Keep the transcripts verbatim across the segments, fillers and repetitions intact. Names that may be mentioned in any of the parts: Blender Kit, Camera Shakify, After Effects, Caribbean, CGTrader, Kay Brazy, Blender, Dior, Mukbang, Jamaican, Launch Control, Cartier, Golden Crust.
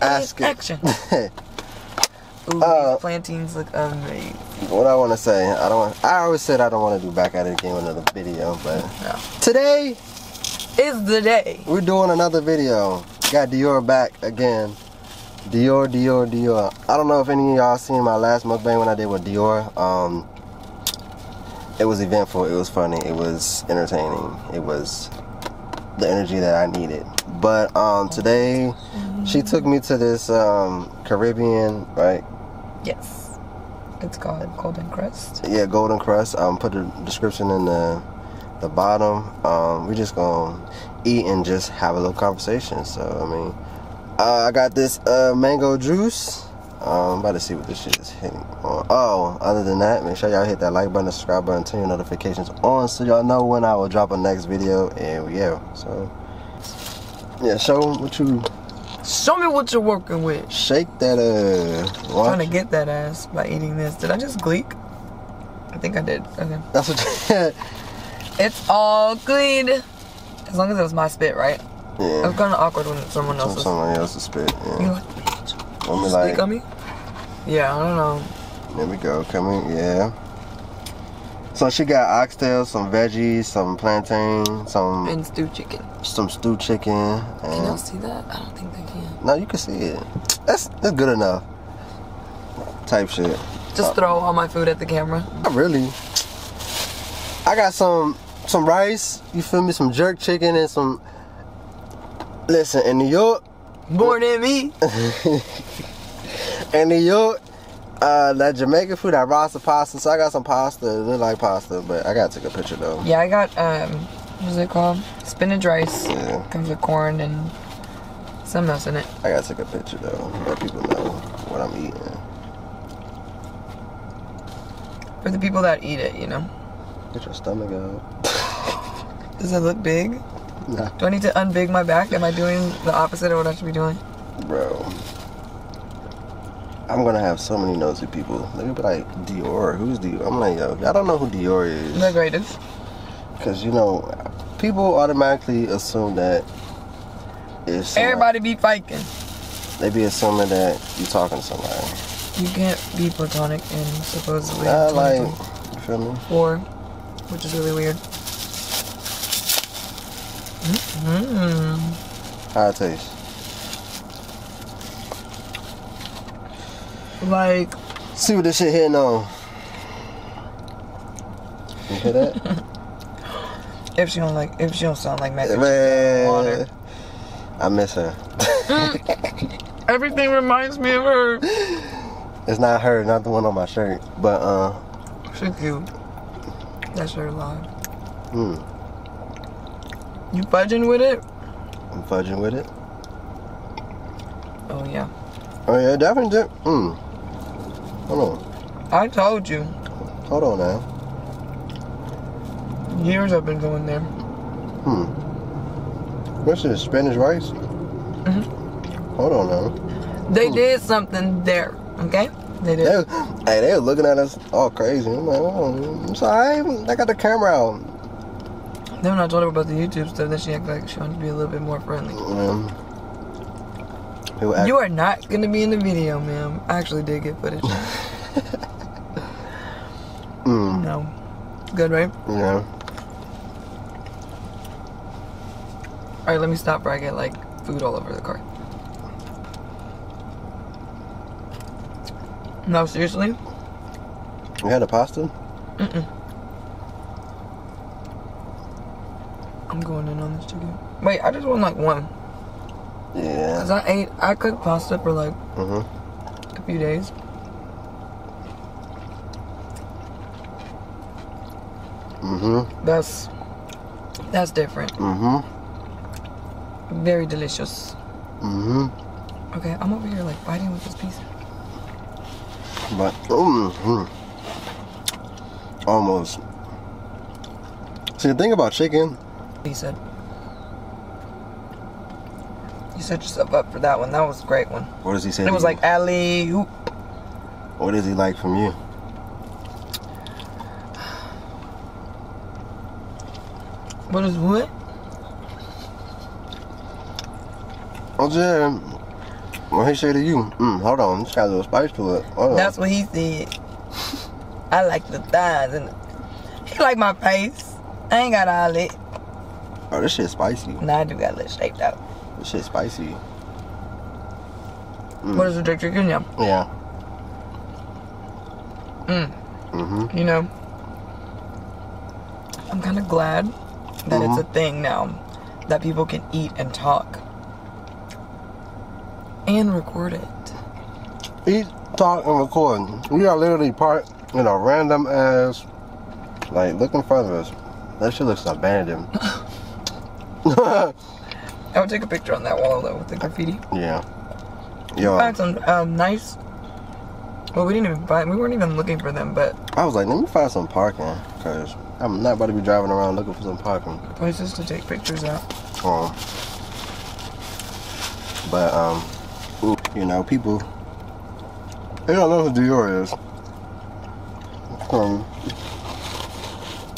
Ask action. It. Ooh, uh, these plantains look amazing. What I want to say, I don't. Want, I always said I don't want to do back at it again with another video, but no. Today is the day. We're doing another video. Got Dior back again. Dior, Dior, Dior. I don't know if any of y'all seen my last mukbang when I did with Dior. Um, it was eventful. It was funny. It was entertaining. It was the energy that I needed. But um, today, she took me to this um, Caribbean, right? Yes. It's called Golden Crust. Yeah, Golden Crust. Um, put the description in the the bottom. Um, we just gonna eat and just have a little conversation. So I mean, uh, I got this uh, mango juice. Um, I'm about to see what this shit is hitting on. Oh, other than that, make sure y'all hit that like button, subscribe button, turn your notifications on so y'all know when I will drop a next video. And yeah, so yeah, show them what you. Show me what you're working with. Shake that uh. Watch. I'm trying to get that ass by eating this. Did I just gleek? I think I did. Okay. That's what you had. It's all clean. As long as it was my spit, right? Yeah. It's kind of awkward when it's someone else's. Someone else's spit. Yeah. You like, bitch. Want me like? Speak on me? Yeah, I don't know. There we go. Coming. Yeah. So she got oxtails, some veggies, some plantain, some... And stewed chicken. Some stewed chicken. And can y'all see that? I don't think they can. No, you can see it. That's that's good enough. Type shit. Just uh, throw all my food at the camera. Not really. I got some some rice, you feel me? Some jerk chicken and some... Listen, in New York... Born in me. In New York... Uh, that Jamaican food, that rasta pasta. So I got some pasta. It looked like pasta, but I gotta take a picture though. Yeah, I got um, what's it called? Spinach rice. Yeah. Comes with corn and something else in it. I gotta take a picture though, let people know what I'm eating. For the people that eat it, you know. Get your stomach out. Does it look big? Nah. Do I need to unbig my back? Am I doing the opposite of what I should be doing? Bro. I'm gonna have so many nosy people. They're gonna be like, Dior, who's Dior? I'm like, yo, I don't know who Dior is. The greatest. Because, you know, people automatically assume that it's. Everybody be faking. They be assuming that you're talking to somebody. You can't be platonic and supposedly. Not like, you feel me? Or, which is really weird. Mm-hmm. How it tastes? Like, see what this shit hitting on. You hear that? If she don't like, if she don't sound like mac and cheese water. I miss her. Mm, everything reminds me of her. It's not her, not the one on my shirt, but uh. She's cute. That's her line. Hmm. You fudging with it? I'm fudging with it. Oh yeah. Oh yeah, definitely did. Hmm. Hold on. I told you. Hold on now. Years I've been going there. Hmm. What's this? Spanish rice? Mm-hmm. Hold on now. They hmm. did something there, okay? They did. They was, hey, they were looking at us all crazy. I'm like, oh, I'm sorry. I got the camera out. Then when I told her about the YouTube stuff, then she acted like she wanted to be a little bit more friendly. Mm-hmm. You are not gonna be in the video, ma'am. I actually did get footage. mm. No. Good, right? Yeah. Alright, let me stop where I get like food all over the car. No, seriously? You had a pasta? Mm-mm. I'm going in on this chicken. Wait, I just want like one. Yeah. Because I ate, I cooked pasta for like mm-hmm. a few days. Mm-hmm. That's, that's different. Mm-hmm. Very delicious. Mm-hmm. Okay, I'm over here like fighting with this piece. But, mm-hmm. Almost. See, the thing about chicken. He said. You set yourself up for that one. That was a great one. What does he say? It was like alley oop. What does he like from you? What is what? Oh, yeah. What he say to you? Mm, hold on, it's got a little spice to it. Hold That's on. What he said. I like the thighs and he like my face. I ain't got all it. Oh, this shit's spicy. Nah, I do got a little shaped out. This shit's spicy. Mm. What is the Drake Drake Union? Yeah. Mm. Mm-hmm. You know, I'm kind of glad that mm-hmm. it's a thing now that people can eat and talk and record it. Eat, talk, and record. We are literally part in a random ass, like, look in front of us. That shit looks abandoned. I would take a picture on that wall though with the graffiti. Yeah. Yo. I had some um, nice. Well, we didn't even find. We weren't even looking for them, but I was like, let me find some parking, cause I'm not about to be driving around looking for some parking. Places to take pictures at. Oh. Um, but um, you know, people, they don't know who Dior is. Um,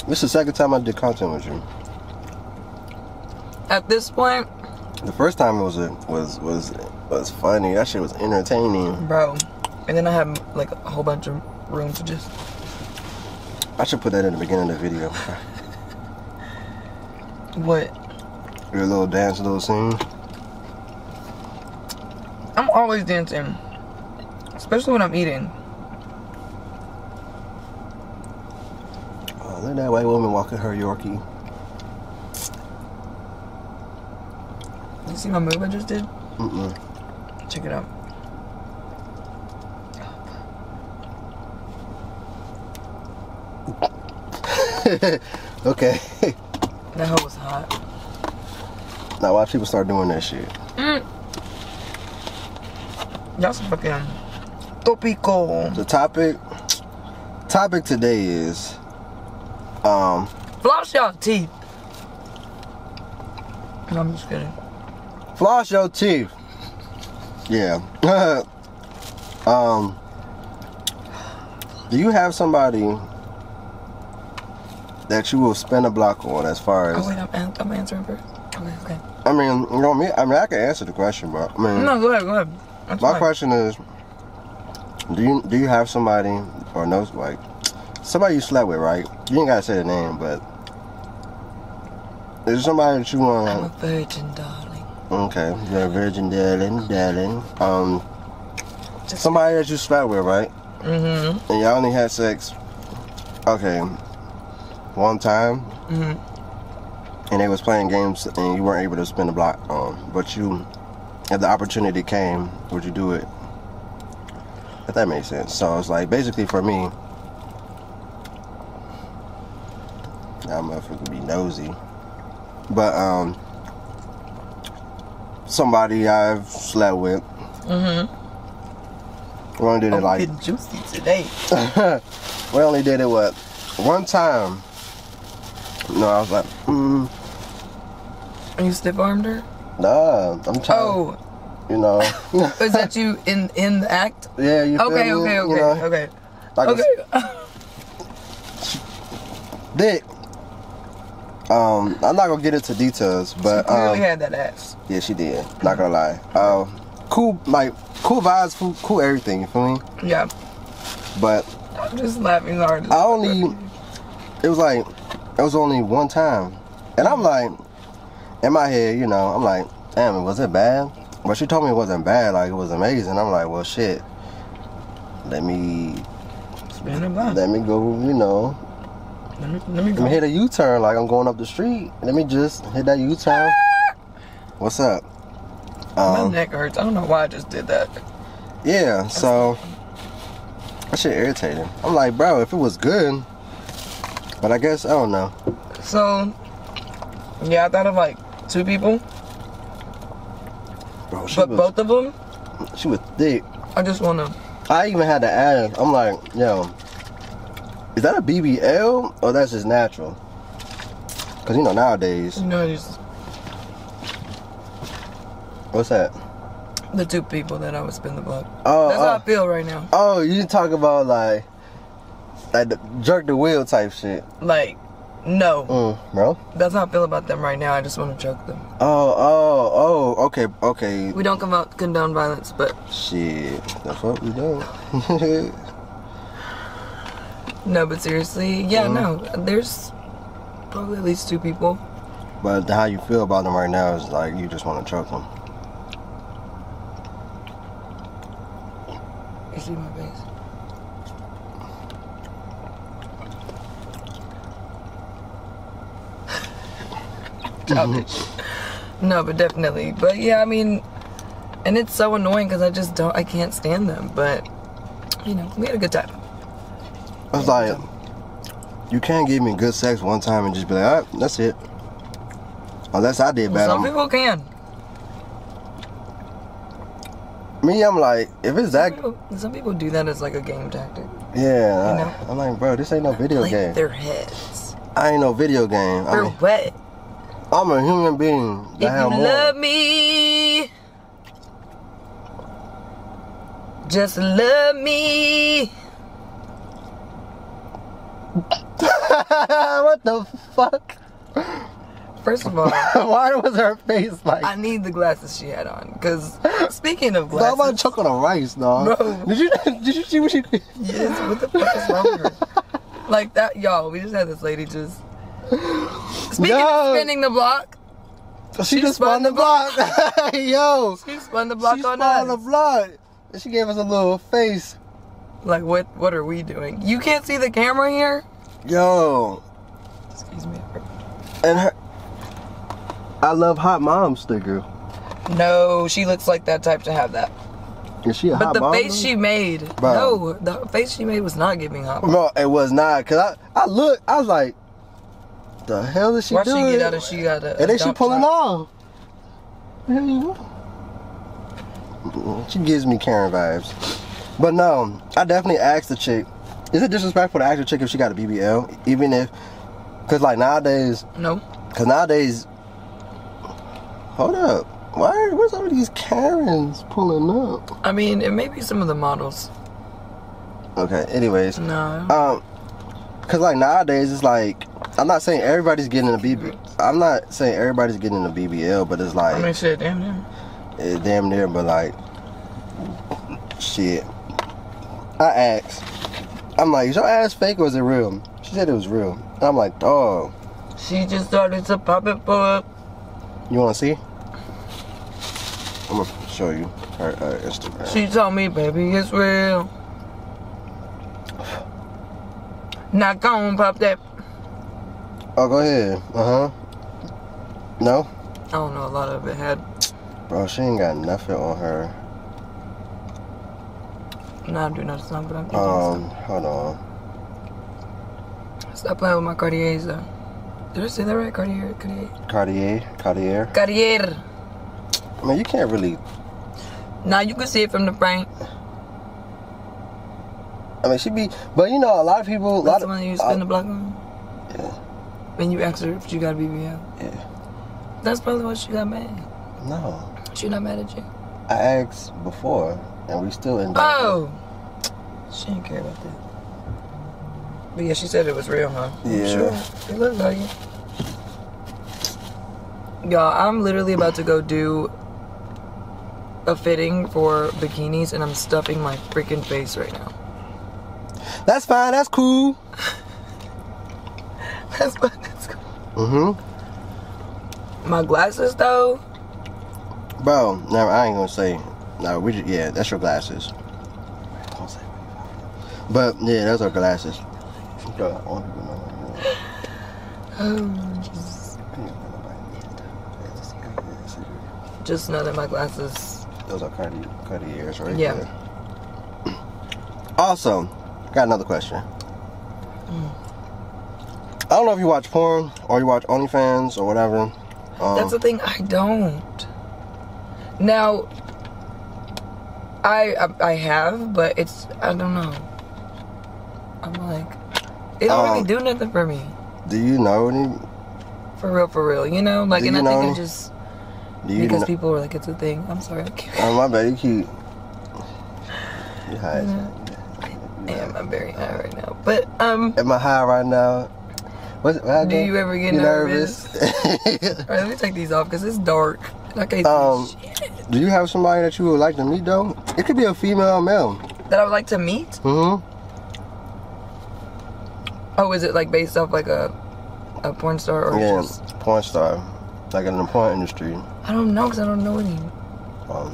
this is the second time I did content with you. At this point, the first time it was a, was was was funny. That shit was entertaining, bro. And then I have like a whole bunch of room to just. I should put that in the beginning of the video. What? Your little dance, little scene. I'm always dancing, especially when I'm eating. Oh, look at that white woman walking her Yorkie. You see my move I just did? Mm-mm. Check it out. Okay. That hoe was hot. Now watch people start doing that shit. Mm. Y'all some fucking topico. The topic topic today is um floss your teeth. No, I'm just kidding. Floss your teeth. Yeah. um. Do you have somebody that you will spend a block on as far as... Oh, wait, I'm, I'm answering first. Okay, okay. I mean, you know me. I mean, I can answer the question, but I mean... No, go ahead, go ahead. That's my fine. Question is, do you do you have somebody, or no, like, somebody you slept with, right? You ain't gotta say the name, but... Is there somebody that you want... I'm a virgin, darling. Okay, you're a virgin, darling, darling. Um, Just somebody that you slept with, right? Mm-hmm. And y'all only had sex. Okay. One time, mm-hmm. and they was playing games, and you weren't able to spin the block. Um, but you, if the opportunity came, would you do it? If that makes sense. So it's like basically for me, I'm gonna be nosy, but um, somebody I've slept with. Mm-hmm. We only did it I'm like getting juicy today. We only did it what one time. No, I was like, mm. You stiff-armed her? Nah, I'm trying. Oh. You know. Is that you in in the act? Yeah, you okay, feel okay, me? Okay, you know, okay, like okay. Okay. Dick. Um, I'm not gonna get into details, but she really um, had that ass. Yeah, she did. Not gonna lie. Um, cool, like cool vibes, cool, cool everything. You feel me? Yeah. But I'm just laughing hard. I only. It was like. It was only one time. And I'm like, in my head, you know, I'm like, damn, was it bad? But she told me it wasn't bad, like it was amazing. I'm like, well, shit, let me, spin a block. Let me go, you know, let me, let me, go. Let me hit a U-turn, like I'm going up the street. Let me just hit that U-turn. What's up? Um, my neck hurts. I don't know why I just did that. Yeah, so, that shit irritating. I'm like, bro, if it was good, but I guess, I don't know. So, yeah, I thought of like two people. Bro, she but was, both of them? She was thick. I just wanna. I even had to ask. I'm like, yo, is that a B B L or that's just natural? Because, you know, nowadays. You know, just. What's that? The two people that I would spin the block. Oh, that's oh. how I feel right now. Oh, you talk about like. Like the jerk the wheel type shit. Like, No. Mm, no? That's how I feel about them right now. I just want to choke them. Oh, oh, oh, okay, okay. We don't condone violence, but... Shit, that's what we don't. No, but seriously, yeah, mm. no. There's probably at least two people. But how you feel about them right now is like you just want to choke them. You see my face? No, but definitely. But yeah, I mean, and it's so annoying because I just don't, I can't stand them. But, you know, we had a good time. I was like, you can't give me good sex one time and just be like, all right, that's it. Unless I did bad. Well, some people can. Me, I'm like, if it's that. Some people, some people do that as like a game tactic. Yeah. You know? I'm like, bro, this ain't no video like game. Their heads. I ain't no video game. For I mean, what? I'm a human being. If you love me, just love me. What the fuck? First of all, why was her face like? I need the glasses she had on. Cause speaking of glasses, I'm about to choke on a rice, dog. Bro, did you did you see what she? Yes. What the fuck is wrong with her? Like that, y'all. We just had this lady just. Speaking Yo. of spinning the block, she, she just spun, spun the block. block. Yo, she spun the block she on us. She spun the block. She gave us a little face. Like what? What are we doing? You can't see the camera here. Yo. Excuse me. And her. I love hot mom sticker. No, she looks like that type to have that. Is she a but hot the mom face though? she made. Bro. No, the face she made was not giving hot mom. No, it was not. Cause I, I looked, I was like. The hell is she Why doing? Why she get out of she got a And then she pulling off. She gives me Karen vibes. But no, I definitely asked the chick. Is it disrespectful to ask the chick if she got a B B L? Even if, cause like nowadays. No. Cause nowadays. Hold up. Why? Where's all these Karens pulling up? I mean, it may be some of the models. Okay. Anyways. No. Um. Cause like nowadays it's like. I'm not saying everybody's getting a B B L. I'm not saying everybody's getting a B B L, but it's like. I mean, shit, damn near. It's damn near, but like, shit. I asked. I'm like, is your ass fake or is it real? She said it was real. And I'm like, dog. She just started to pop it for. You want to see? I'm gonna show you her, her Instagram. She told me, baby, it's real. Not gonna pop that. Oh, go ahead. Uh-huh. No? I don't know. A lot of it had... Bro, she ain't got nothing on her. No, I do not. It's not, but I'm thinking Um, stuff. Hold on. Stop playing with my Cartiers, though. Did I say that right? Cartier? Cartier? Cartier? Cartier? Cartier. I mean, you can't really... Nah, you can see it from the front. I mean, she be... But, you know, a lot of people... That's the one you spin the block on? Yeah. When you asked her if she got a B B L? Yeah. That's probably why she got mad. No. She not mad at you? I asked before, and we still in. Oh! She didn't care about that. But yeah, she said it was real, huh? Yeah. Sure. It looked like it. Y'all, I'm literally about to go do a fitting for bikinis, and I'm stuffing my freaking face right now. That's fine. That's cool. That's fine. Mm-hmm. My glasses though. Bro, no, I ain't gonna say. No, we just, yeah, that's your glasses. Don't say what. But yeah, that's our glasses. Oh, Jesus. Just know that my glasses. Those are Cartier, Cartiers, right? Yeah. There. Also, got another question. Mm. I don't know if you watch porn or you watch OnlyFans or whatever. Um, That's the thing, I don't. Now, I, I I have, but it's, I don't know. I'm like, it don't um, really do nothing for me. Do you know any? For real, for real, you know? Like, do and I think I'm just, because people were like, it's a thing. I'm sorry, I'm cute. Oh, my bad, you're cute. You're high. Yeah. I am, I'm very high right now. But, um. Am I high right now? What, what do you ever get you nervous? nervous? Alright, let me take these off because it's dark. I can't um, see shit. Do you have somebody that you would like to meet though? It could be a female or male. That I would like to meet? Mm-hmm. Oh, is it like based off like a a porn star or yeah, just porn star, like in the porn industry? I don't know because I don't know any. Um,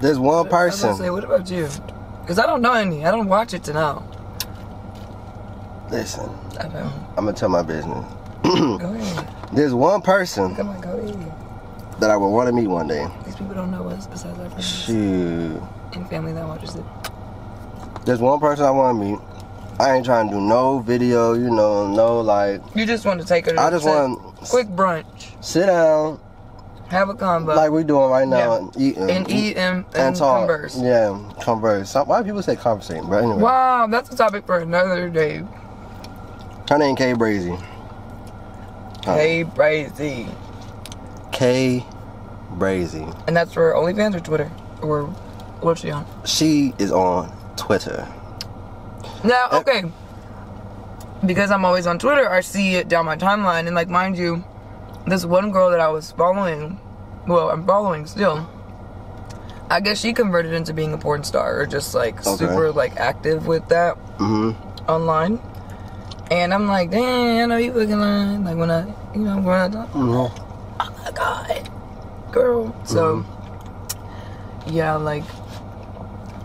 there's one what, person. I was gonna say, what about you? Because I don't know any. I don't watch it to know. Listen, I know. I'm gonna tell my business. Go ahead. There's one person Come on, go ahead. that I would want to meet one day. These people don't know us besides our friends. Shoot. And family that watches it. There's one person I want to meet. I ain't trying to do no video, you know, no like. You just want to take her to I just want quick brunch. Sit down. Have a combo. Like we're doing right now. Yeah. Eating. And eat and, and, and talk. Converse. Yeah, converse. Why do people say conversating? But anyway. Wow, that's a topic for another day. Her name Kay Brazy. Huh. Kay Brazy. Kay Brazy. And that's for OnlyFans or Twitter? Or what's she on? She is on Twitter. Now, okay. And because I'm always on Twitter, I see it down my timeline. And like, mind you, this one girl that I was following, well, I'm following still. I guess she converted into being a porn star or just like okay. super like active with that mm-hmm. online. And I'm like, damn, I know you fucking lying. Like when I, you know, when I talk, mm-hmm. oh my God, girl. So, mm-hmm. yeah, like,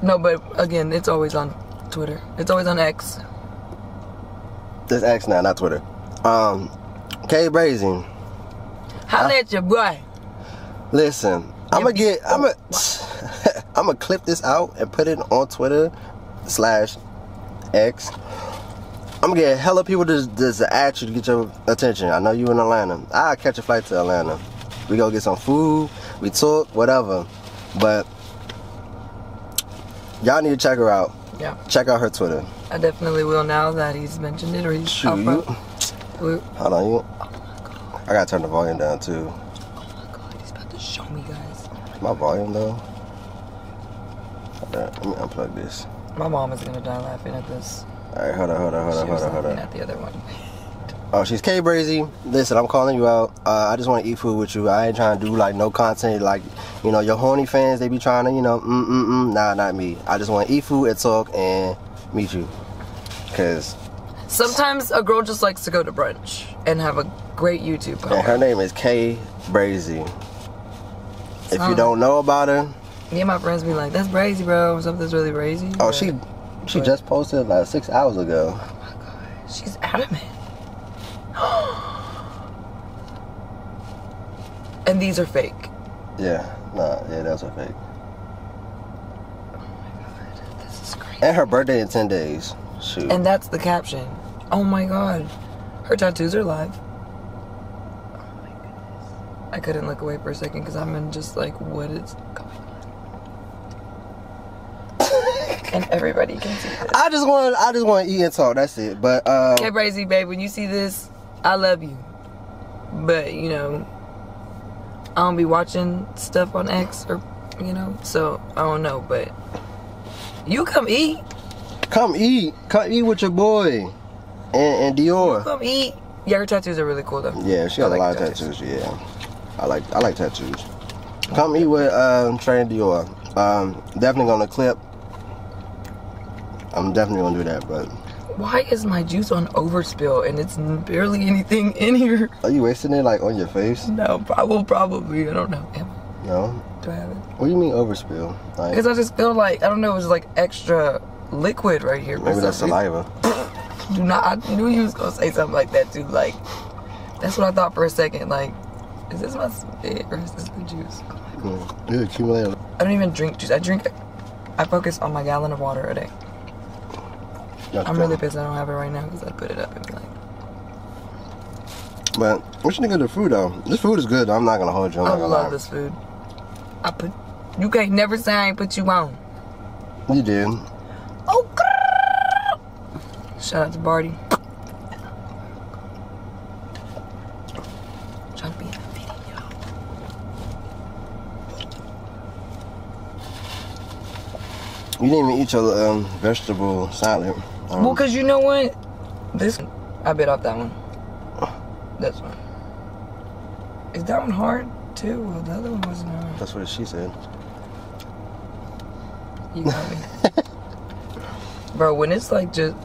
no, but again, it's always on Twitter. It's always on X. It's X now, not Twitter. Um, Kay Brazy. Holla at your boy. Listen, I'm gonna get, I'm gonna, I'm gonna clip this out and put it on Twitter slash X. I'm gonna get hella people to, to, to ask you to get your attention. I know you in Atlanta. I'll catch a flight to Atlanta. We go get some food, we talk, whatever. But y'all need to check her out. Yeah. Check out her Twitter. I definitely will now that he's mentioned it or he's Shoot. Hold on, you. Oh my God. I gotta turn the volume down too. Oh my God, he's about to show me guys. My volume though. Alright, let me unplug this. My mom is gonna die laughing at this. Alright, hold on, hold on, hold on, hold on, hold on. Not the other one. Oh, she's Kay Brazy. Listen, I'm calling you out. Uh, I just want to eat food with you. I ain't trying to do like no content, like you know your horny fans. They be trying to, you know, mm mm mm. Nah, not me. I just want to eat food and talk and meet you. Cause sometimes a girl just likes to go to brunch and have a great YouTube. And her name is Kay Brazy. If um, you don't know about her, me and my friends be like, "That's Brazy, bro. Something's really Brazy." Oh, she. She but, just posted like six hours ago. Oh my God, she's adamant. And these are fake. Yeah, nah, yeah, those are fake. Oh my God, this is crazy. And her birthday in ten days. Shoot. And that's the caption. Oh my God, her tattoos are live. Oh my goodness. I couldn't look away for a second because I'm in just like what is going on. And everybody can see this. I just want, I just want to eat and talk. That's it. But um, Kay Brazy, babe, when you see this, I love you. But you know, I don't be watching stuff on X or you know, so I don't know. But you come eat. Come eat. Come eat with your boy and, and Dior. You come eat. Yeah, her tattoos are really cool though. Yeah, she got a lot of tattoos. Yeah, I like, I like tattoos. Come eat with um, Trey and Dior. Um, definitely gonna clip. I'm definitely gonna do that, but why is my juice on overspill and it's barely anything in here? Are you wasting it like on your face? No, probably. Probably I don't know. Am I? No. Do I have it? What do you mean overspill? Because like, I just feel like I don't know. It was like extra liquid right here. Maybe that's saliva. Do not. I knew you was gonna say something like that too. Like that's what I thought for a second. Like, is this my spit or is this the juice? Oh my God. Accumulated. I don't even drink juice. I drink. I focus on my gallon of water a day. That's I'm really pissed I don't have it right now because I put it up and be like. But what you think of the food though? This food is good. I'm not gonna hold you. I'm I not love lie. This food. I put. You can't never say I ain't put you on. You did. Oh. Grrr. Shout out to Barty. I'm trying to be in the video. You didn't even eat your um, vegetable salad. Um, well, cause you know what, This, I bit off that one. This one. Is that one hard too? Well, the other one wasn't hard. That's what she said. You got me. Bro, when it's like just...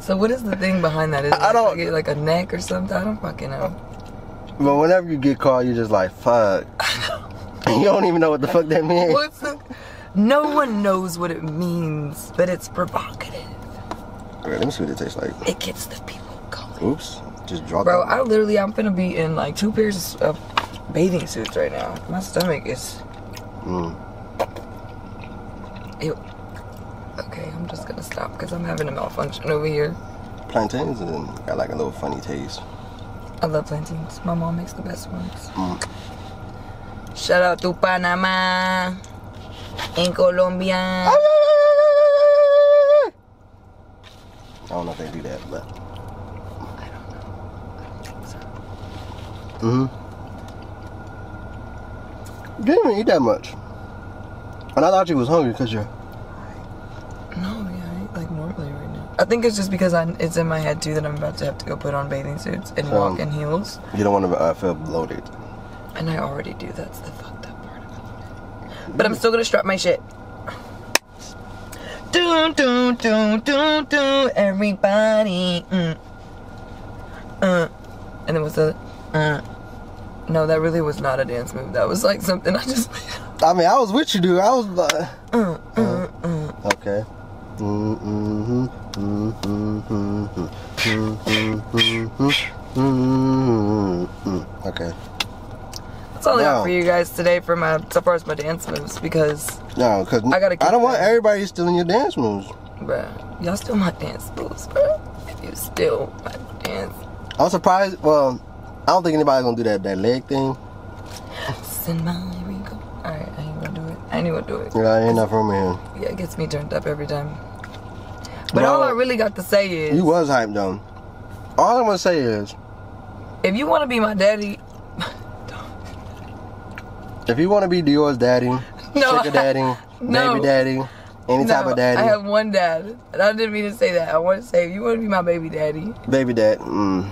So what is the thing behind that? Is it I like, don't... Like, like a neck or something? I don't fucking know. But whenever you get called, you're just like, fuck. You don't even know what the fuck that means. What's the... No one knows what it means, but it's provocative. All right, let me see what it tastes like. It gets the people going. Oops, just dropped. Bro, I literally, I'm finna be in like two pairs of bathing suits right now. My stomach is... Mm. Ew. Okay, I'm just gonna stop because I'm having a malfunction over here. Plantains and got like a little funny taste. I love plantains. My mom makes the best ones. Mm. Shout out to Panama. In Colombia. I don't know if they do that, but I don't know. I don't think so. Mm-hmm. You didn't even eat that much. And I thought you was hungry because you're... No, yeah, I eat like normally right now. I think it's just because I, it's in my head too that I'm about to have to go put on bathing suits and um, walk in heels. You don't want to uh, feel bloated. And I already do. That's the fucked up part of it. But I'm still gonna strap my shit. Do do do do do. Everybody. Mm. Uh. And then what's the? Uh. No, that really was not a dance move. That was like something I just. I mean, I was with you, dude. I was like. Uh, uh, uh. Okay. Okay. That's all I got for you guys today for my, so far as my dance moves, because no, cause I gotta. Keep I don't that. want everybody stealing your dance moves, bruh. Y'all steal my dance moves, bruh. If you steal my dance, I'm surprised. Well, I don't think anybody's gonna do that that leg thing. Send my wrinkle. All right, I ain't gonna do it. I ain't gonna do it. Yeah, I ain't not from here. Yeah, it gets me turned up every time. But bro, all I really got to say is you was hyped though. All I'm gonna say is, if you wanna be my daddy. If you want to be Dior's daddy, no, sugar daddy, I, no, baby daddy, any no, type of daddy. I have one dad. And I didn't mean to say that. I want to say, if you want to be my baby daddy. Baby dad. Mm.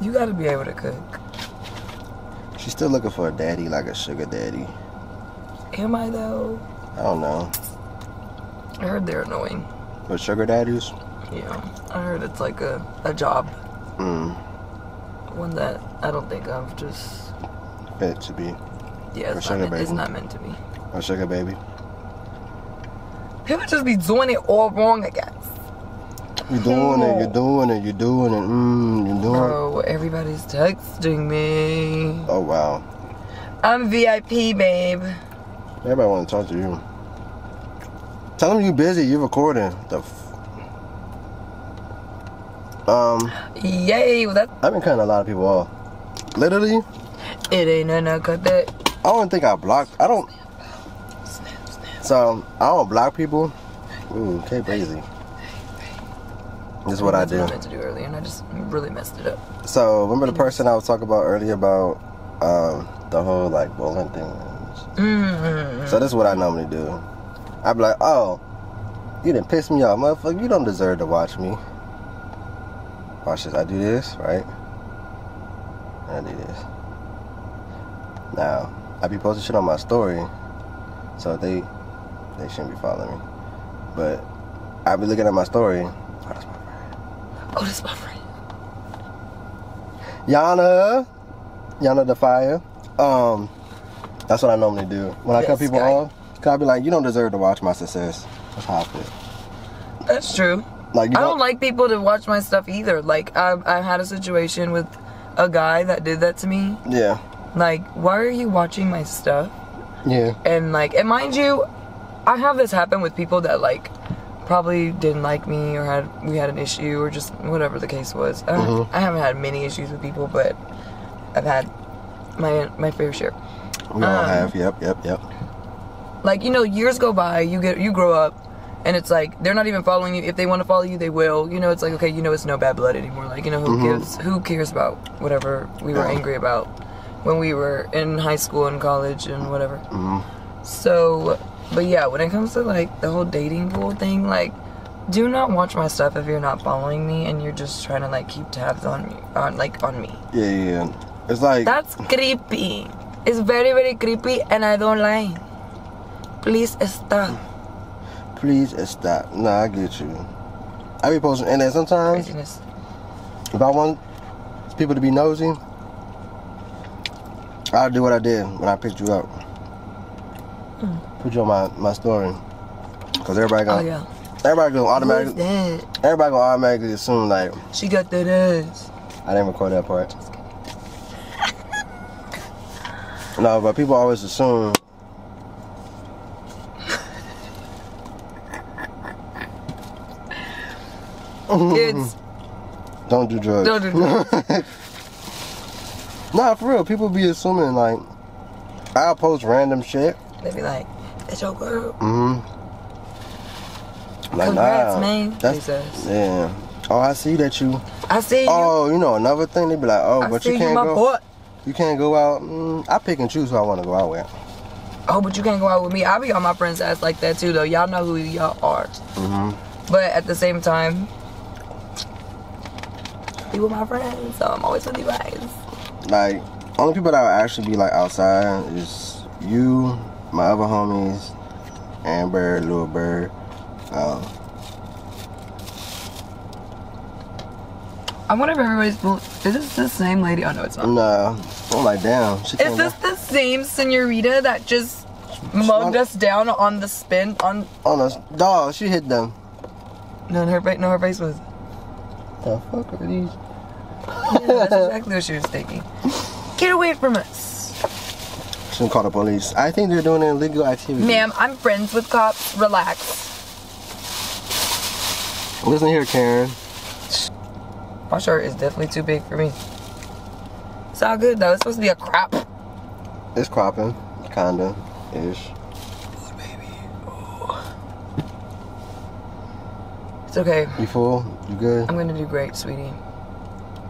You got to be able to cook. She's still looking for a daddy, like a sugar daddy. Am I, though? I don't know. I heard they're annoying. But sugar daddies? Yeah. I heard it's like a, a job. Mm. One that I don't think I've just... It to be. Yeah, it's, not meant, it's not meant to be. Or sugar baby. People just be doing it all wrong, I guess. You're doing oh. it, you're doing it, you're doing it, mmm, you're doing Bro, it. Everybody's texting me. Oh, wow. I'm V I P, babe. Everybody want to talk to you. Tell them you're busy, you're recording. The f um. Yay, well, that. I've been cutting a lot of people off. Literally. It ain't nothing I cut that. I don't think I blocked. I don't. Snap, snap. So, I don't block people. Ooh, Kay Brazy. Hey, hey, hey. This is what That's I do. What I meant to do earlier, and I just really messed it up. So, remember the person I was talking about earlier about um, the whole like bowling thing? Mm-hmm. So, this is what I normally do. I'd be like, oh, you done pissed me off, motherfucker. You don't deserve to watch me. Watch this. I do this, right? I do this. Now, I be posting shit on my story, so they they shouldn't be following me. But I be looking at my story. Oh, that's my friend. Oh, that's my friend. Yana, Yana the fire. Um, that's what I normally do when yes, I cut people off. Cause I be like, you don't deserve to watch my success. That's how I feel. That's true. Like you I don't, don't like people to watch my stuff either. Like I I had a situation with a guy that did that to me. Yeah. Like, why are you watching my stuff? Yeah. And like, and mind you, I have this happen with people that like probably didn't like me or had we had an issue or just whatever the case was. I, mm-hmm. I haven't had many issues with people, but I've had my my fair share. We all um, have. Yep. Yep. Yep. Like, you know, years go by. You get you grow up, and it's like they're not even following you. If they want to follow you, they will. You know, it's like, okay, you know, it's no bad blood anymore. Like, you know, who mm-hmm. gives? Who cares about whatever we were yeah. angry about when we were in high school and college and whatever. Mm-hmm. So, but yeah, when it comes to like the whole dating pool thing, like do not watch my stuff if you're not following me and you're just trying to like keep tabs on me, on like on me. Yeah, yeah, yeah. It's like, that's creepy. It's very, very creepy, and I don't like. Please stop. Please stop. Nah, I get you. I be posting, and then sometimes craziness. If I want people to be nosy, I'll do what I did when I picked you up. Mm. Put you on my my story, cause everybody gonna, oh, yeah. everybody gonna automatically, everybody gonna automatically assume like she got that ass. I didn't record that part. No, but people always assume. Kids, don't do drugs. Don't do drugs. Nah, for real, people be assuming like I'll post random shit. They be like, "That's your girl." Mm-hmm. Like, congrats, nah, man. That's, yeah. Oh, I see that you. I see. Oh, you, you know another thing. They be like, "Oh, I but see you can't you, my go." Boy. You can't go out. Mm, I pick and choose who I want to go out with. Oh, but you can't go out with me. I be on my friends' ass like that too, though. Y'all know who y'all are. Mm-hmm. But at the same time, be with my friends, so I'm always with you guys. Like, only people that would actually be like outside is you, my other homies, Amber, Lil Bird. Um, I wonder if everybody's. Is this the same lady? Oh no, it's not. No. Oh my damn. She is this the same senorita that just mugged us down on the spin on? On us, dog. She hit them. No, her face. No, her face was. The fuck are these? Yeah, that's exactly what she was thinking. Get away from us. She didn't call the police. I think they're doing an illegal activity. Ma'am, I'm friends with cops. Relax. Listen here, Karen. My shirt is definitely too big for me. It's all good though. It's supposed to be a crop. It's cropping, kinda, ish. Oh, baby. Oh. It's okay. You full? You good? I'm gonna do great, sweetie.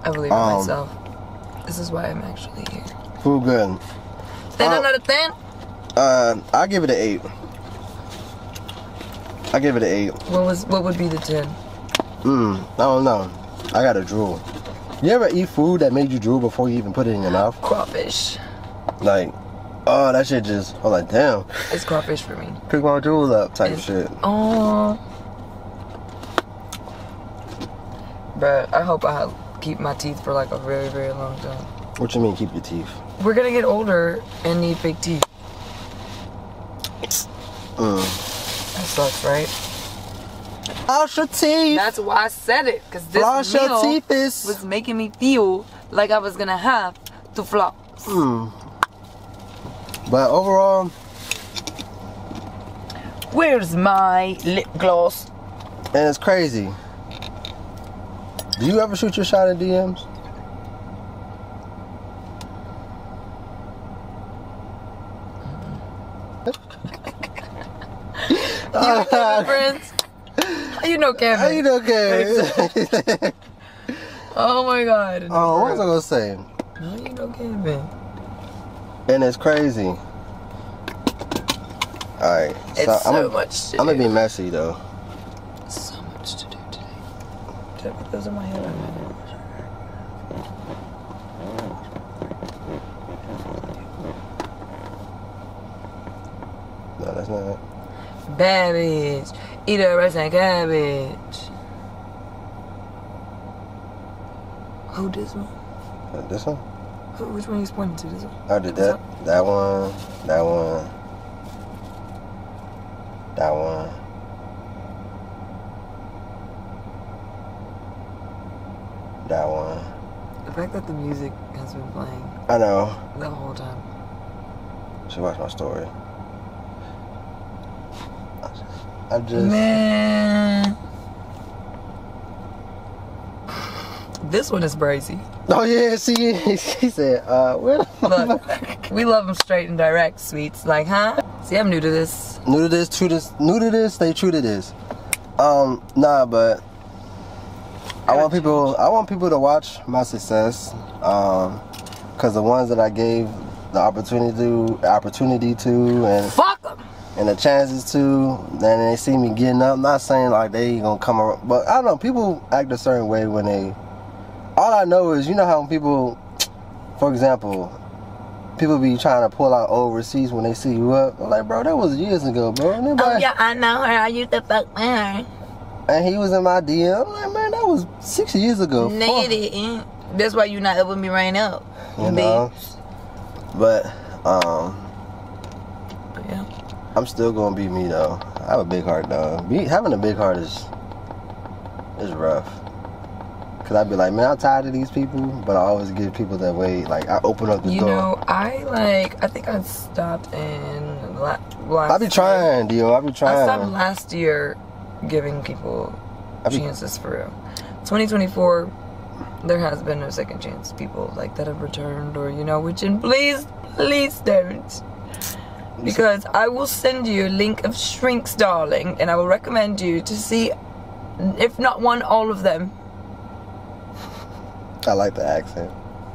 I believe in um, myself. This is why I'm actually here. Full good. Ten uh, out of ten. Uh, I give it an eight. I give it an eight. What was? What would be the ten? Hmm. I don't know. I gotta drool. You ever eat food that made you drool before you even put it in your mouth? Crawfish. Like, oh, that shit just, I'm like, damn. It's crawfish for me. Pick my drool up type it's, shit. Oh. Bruh, I hope I keep my teeth for like a very, very long time. What you mean keep your teeth? We're gonna get older and need big teeth. Mm. That sucks, right? Floss your teeth. That's why I said it, because this floss meal your teeth is... was making me feel like I was gonna have to floss. Mm. But overall, where's my lip gloss? And it's crazy. Do you ever shoot your shot in D Ms? You have friends. You know Kevin. You know Kevin. Oh my God. Oh, what was I gonna say? No, you know Kevin. And it's crazy. All right. It's so, so I'm, much. To I'm do. gonna be messy though. So much to do today. Did I put those in my hair? No, that's not it. Bad bitch. Eat a rice and cabbage. Who this one? Uh, this one? Who, which one you pointing to? This one? I did that. That, that one. That one. That one. That one. The fact that the music has been playing. I know. The whole time. She watched my story. I just... Man. This one is Brazy. Oh yeah, see, he said, uh, well, look, we love them straight and direct, sweets. Like, huh? See, I'm new to this. New to this, true to this, new to this, stay true to this. Um, nah, but I want people, I want people to watch my success, um, cause the ones that I gave the opportunity to, opportunity to, and fuck them. and the chances to, then they see me getting up. I'm not saying like they gonna come around, but I don't know, people act a certain way when they, all I know is, you know how people, for example, people be trying to pull out old receipts when they see you up. I'm like, bro, that was years ago, bro. Anybody? Oh yeah, I know her. I used to fuck with her. And he was in my D M. I'm like, man, that was six years ago. No, you didn't. That's why you not up with me right now. You bitch. Know? But, um... But yeah. I'm still gonna be me, though. I have a big heart, though. Be, having a big heart is... is rough. Cause I'd be like, man, I'm tired of these people, but I always give people that way. Like, I open up the you door. You know, I like, I think I stopped in la last I be trying, year. Dio, I be trying. I stopped last year giving people chances for real. twenty twenty-four, there has been no second chance. People like that have returned or, you know, which, and please, please don't. Because I will send you a link of shrinks, darling, and I will recommend you to see, if not one, all of them. I like the accent.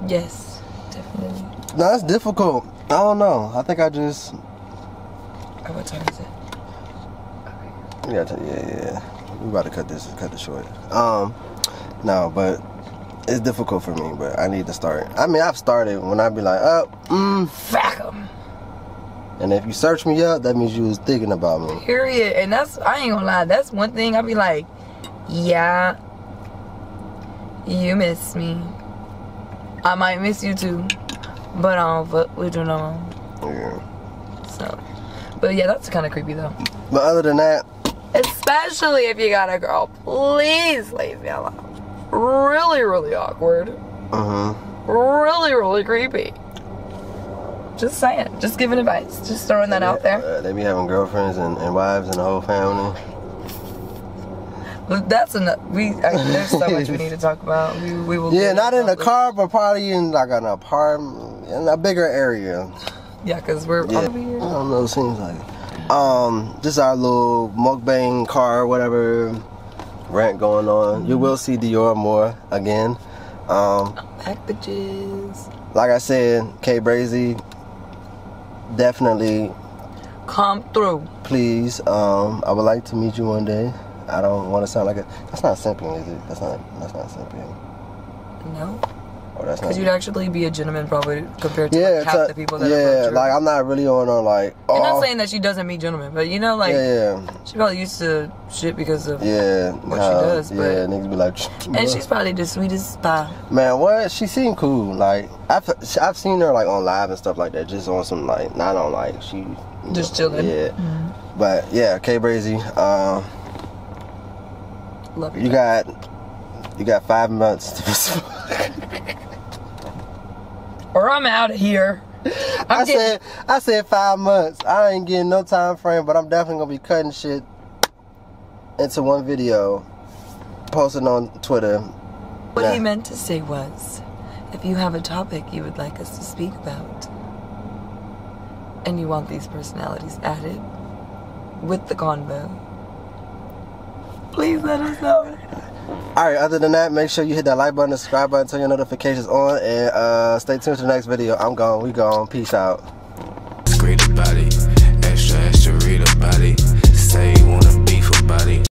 Yes, definitely. No, that's difficult. I don't know. I think I just... Oh, what time is it? Okay. Yeah, yeah, yeah. We're about to cut this, cut it short. Um, no, but it's difficult for me, but I need to start. I mean, I've started when I be like, oh, mm, fuck 'em. And if you search me up, that means you was thinking about me. Period. And that's, I ain't gonna lie, that's one thing. I be like, yeah, you miss me. I might miss you too, but I don't fuck with you no more. Yeah. So, but yeah, that's kind of creepy though. But other than that, especially if you got a girl, please leave me alone. Really, really awkward. Uh huh. Really, really creepy. Just saying. Just giving advice. Just throwing that they, out there. Uh, they be having girlfriends and, and wives and the whole family. That's enough. We I, there's so much we need to talk about. We, we will. Yeah, not in the car, but probably in like an apartment, in a bigger area. Yeah, cause we're yeah. over here. I don't know. It seems like it. Um, just our little mukbang car, whatever rant going on. Mm-hmm. You will see Dior more again. Um, I'm back, bitches. Like I said, Kay Brazy, definitely come through. Please, um, I would like to meet you one day. I don't want to sound like a... That's not simping, is it? That's not That's not simping. No. Or that's not... Because you'd actually be a gentleman probably compared to yeah, like half a, the people that yeah, are... Yeah, like I'm not really on a like... Oh. You're not saying that she doesn't meet gentlemen, but you know like... Yeah, yeah. She probably used to shit because of yeah, what uh, she does. But, yeah, niggas be like... Bruh. And she's probably the sweetest pie. Man, what? She seemed cool. Like, I've, I've seen her like on live and stuff like that. Just on some like... Not on like... she Just know, chilling. Yeah. Mm-hmm. But yeah, Kay Brazy. Um... Love you. You got, you got five months to respond. Or I'm out of here. I'm I getting... said, I said five months. I ain't getting no time frame, but I'm definitely gonna be cutting shit into one video, posting on Twitter. What nah. he meant to say was, if you have a topic you would like us to speak about, and you want these personalities added with the convo, please let us know. Alright, other than that, make sure you hit that like button, subscribe button, turn your notifications on, and uh, stay tuned to the next video. I'm gone, we gone, peace out. Great body, extra, extra, read a body, say you wanna beef a body.